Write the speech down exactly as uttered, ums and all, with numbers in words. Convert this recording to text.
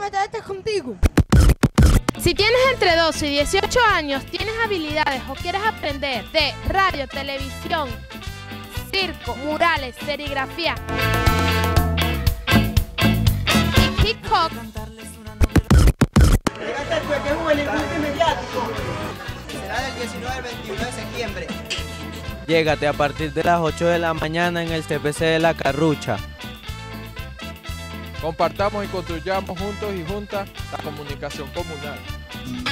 matar estas contigo. Si tienes entre doce y dieciocho años, tienes habilidades o quieres aprender de radio, televisión, circo, murales, serigrafía y hip-hop, regata el juegue juvenil multimediático. Será del diecinueve al veintiuno de septiembre. Llégate a partir de las ocho de la mañana en el C P C de La Carrucha. Compartamos y construyamos juntos y juntas la comunicación comunal.